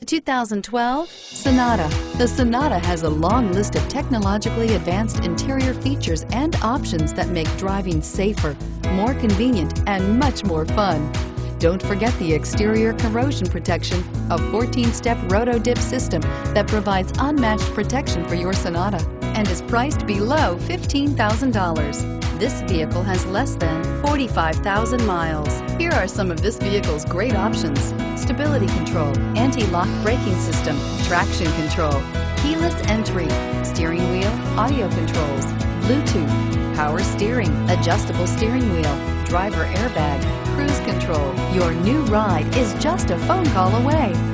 The 2012 Sonata. The Sonata has a long list of technologically advanced interior features and options that make driving safer, more convenient, and much more fun. Don't forget the exterior corrosion protection, a 14-step roto-dip system that provides unmatched protection for your Sonata and is priced below $15,000. This vehicle has less than 45,000 miles. Here are some of this vehicle's great options: stability control, anti-lock braking system, traction control, keyless entry, steering wheel audio controls, Bluetooth, power steering, adjustable steering wheel, driver airbag, cruise control. Your new ride is just a phone call away.